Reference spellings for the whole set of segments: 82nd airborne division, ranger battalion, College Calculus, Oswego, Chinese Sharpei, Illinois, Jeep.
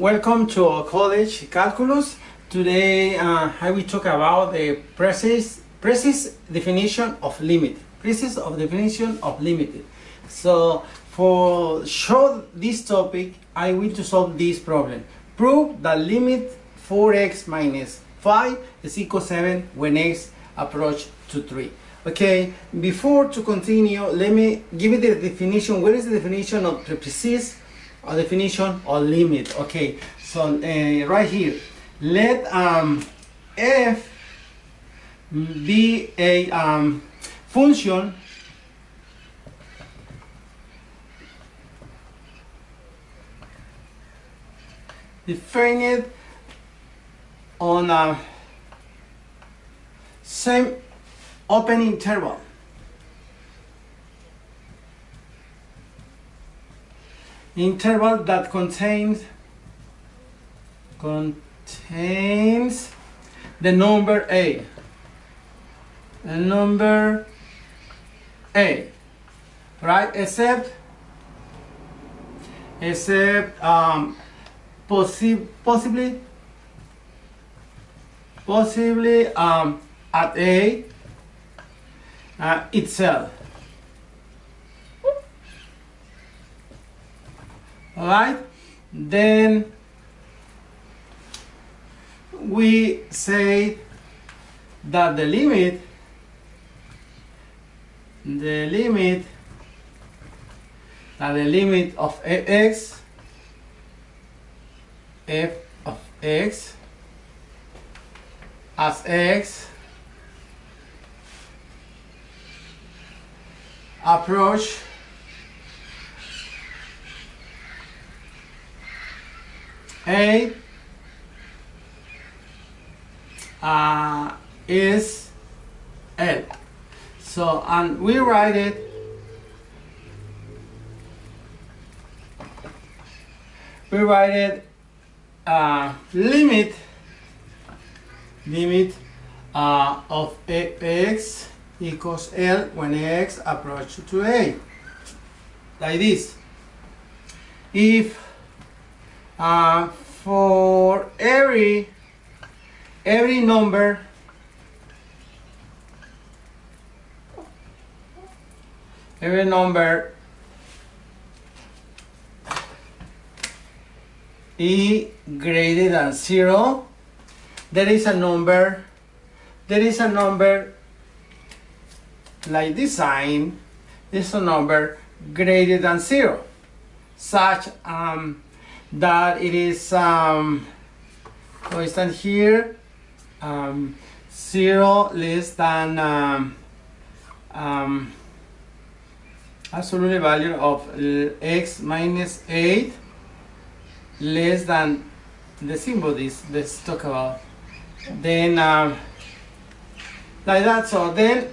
Welcome to College Calculus. Today I will talk about the precise definition of limit. So for show this topic, I will to solve this problem. Prove that limit 4x minus 5 is equal to 7 when x approach to 3. Okay, before to continue, let me give you the definition. What is the definition of precise? A definition or limit. Okay, so right here, let f be a function defined on a same open interval. Interval that contains the number a. Right? Except possibly at a itself. All right, then we say that the limit of x, f of x as x approach a is L. So, and we write it limit of x equals L when x approaches to a, like this. If for every number e greater than 0, there is a number like this sign, is a number greater than 0, such that it is constant here, 0 less than absolute value of x minus 8 less than the symbol this let's talk about, then like that. So then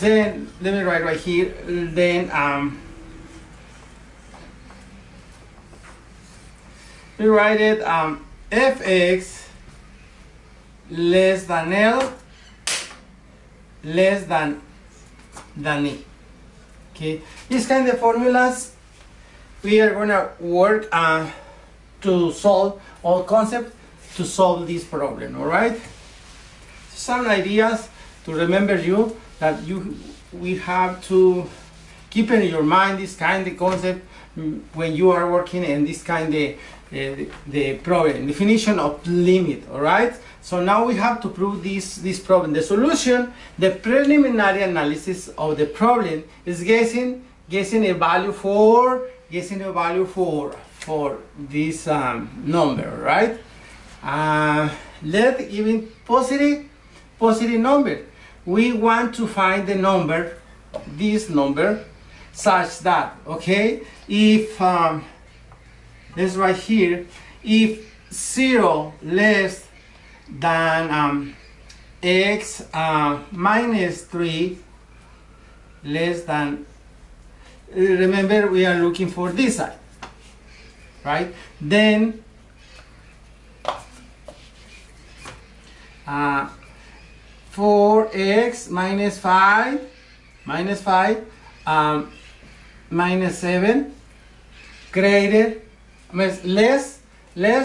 let me write right here, then we write it fx less than L less than E. Okay, this kind of formulas we are gonna work to solve all concepts to solve this problem. All right, some ideas to remember you that we have to keep in your mind this kind of concept when you are working in this kind of the problem, definition of limit. All right, so now we have to prove this problem. The solution, the preliminary analysis of the problem is guessing a value for this number. Right, let given positive number, we want to find the number, this number, such that, okay, if this right here, if 0 less than x minus 3 less than, remember we are looking for this side, right? Then for x minus 5 minus 7 greater, less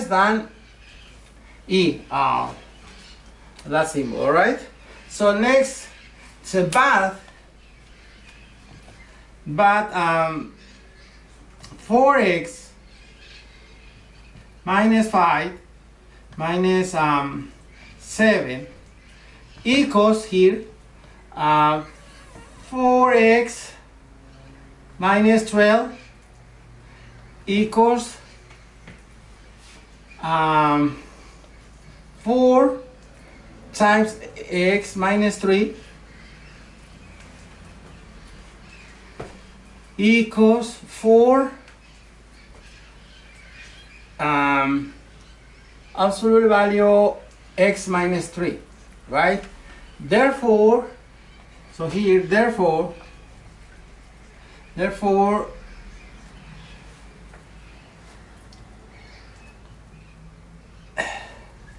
than E. That symbol, all right? So next, it's a but 4x minus 5 minus 7 equals here 4x minus 12 equals 4 times x minus 3 equals 4 absolute value x minus 3, right? Therefore, so here, therefore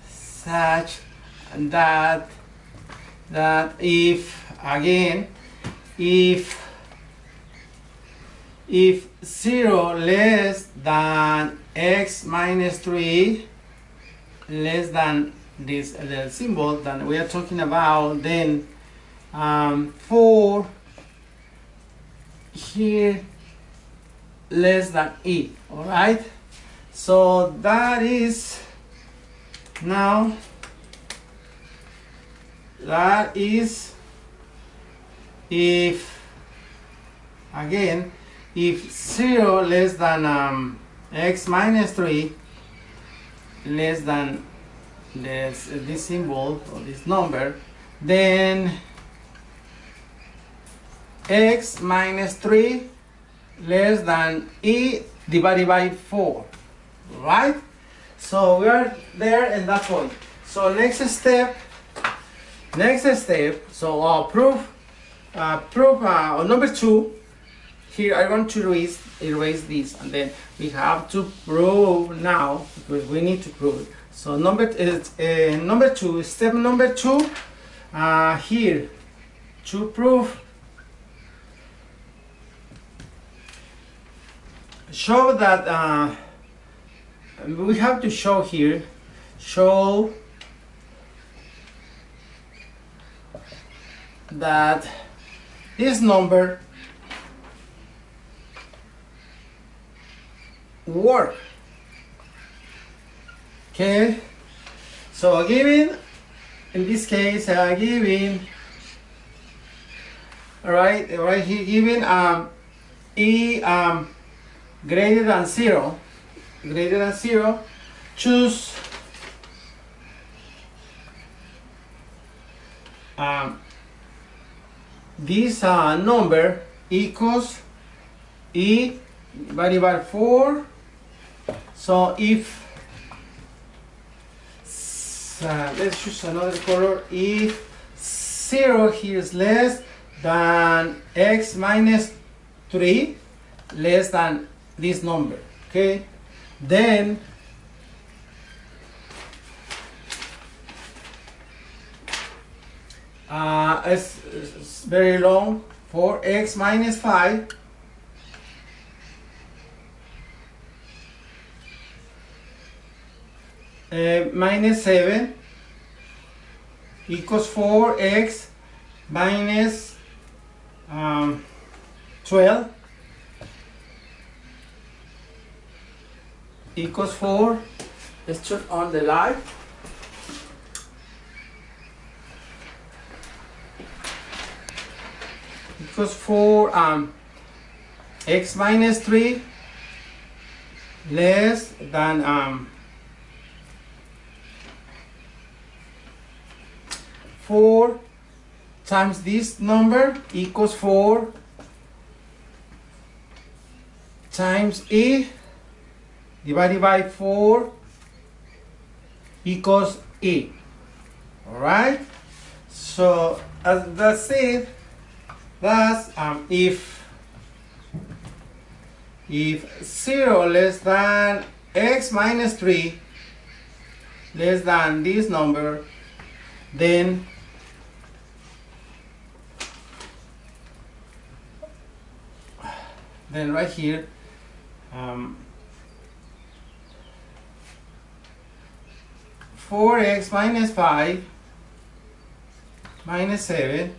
such that if again if 0 less than x minus 3, less than this the symbol that we are talking about, then 4 here less than E. All right, so that is now that is if again if 0 less than x minus 3 less than this symbol or this number, then x minus 3 less than E divided by 4, right? So we are there at that point. So next step, so proof or number 2. Here I want to erase this, and then we have to prove now because we need to prove it. So step number two, here to prove, show that we have to show here, show that this number work. Okay, so given, in this case, given, right here, given E greater than zero, choose this number equals E divided by 4. So if, let's choose another color, if 0 here is less than x minus 3, less than this number, okay? Then, it's very long, 4x minus 5, minus 7 equals 4x minus 12 equals 4. Let's turn on the light. Equals 4 x minus 3 less than four times this number equals 4 times E divided by 4 equals E. All right, so that's it. That's if 0 less than x minus 3 less than this number, then right here 4x minus 5 minus 7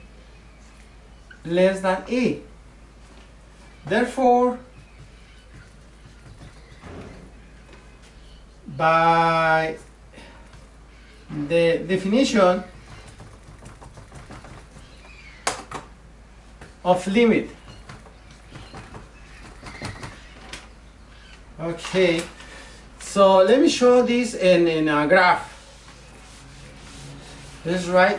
less than 8. Therefore, by the definition of limit, okay, so let me show this in a graph. Let's write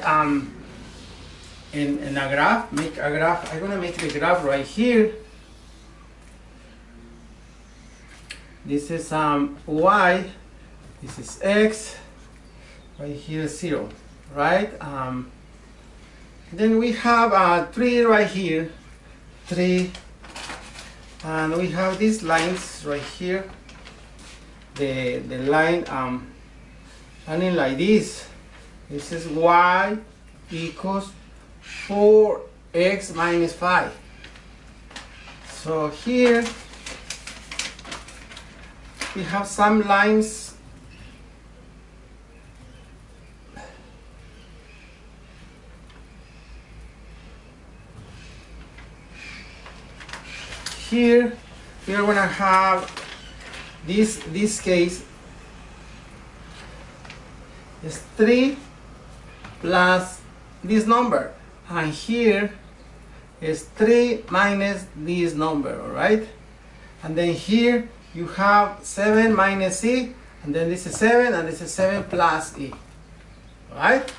in a graph, make a graph. I'm gonna make the graph right here. This is y, this is x, right here 0, right? Then we have 3 right here, 3, and we have these lines right here, the line running like this. This is y equals 4x minus 5. So here we have some lines here. We are going to have this case is 3 plus this number, and here is 3 minus this number, all right? And then here you have 7 minus e, and then this is 7, and this is 7 plus e, all right?